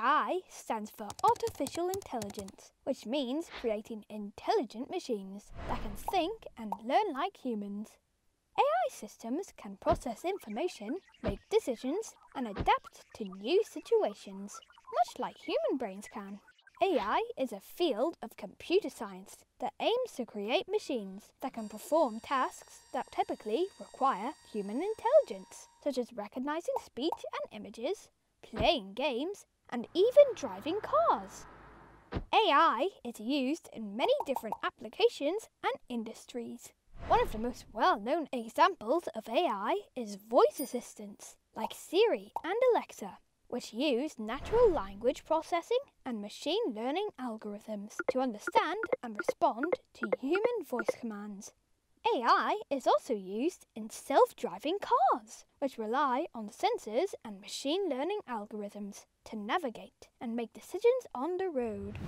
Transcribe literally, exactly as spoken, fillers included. A I stands for Artificial Intelligence, which means creating intelligent machines that can think and learn like humans. A I systems can process information, make decisions, and adapt to new situations, much like human brains can. A I is a field of computer science that aims to create machines that can perform tasks that typically require human intelligence, such as recognizing speech and images, playing games, and even driving cars. A I is used in many different applications and industries. One of the most well-known examples of A I is voice assistants like Siri and Alexa, which use natural language processing and machine learning algorithms to understand and respond to human voice commands. A I is also used in self-driving cars, which rely on sensors and machine learning algorithms to navigate and make decisions on the road.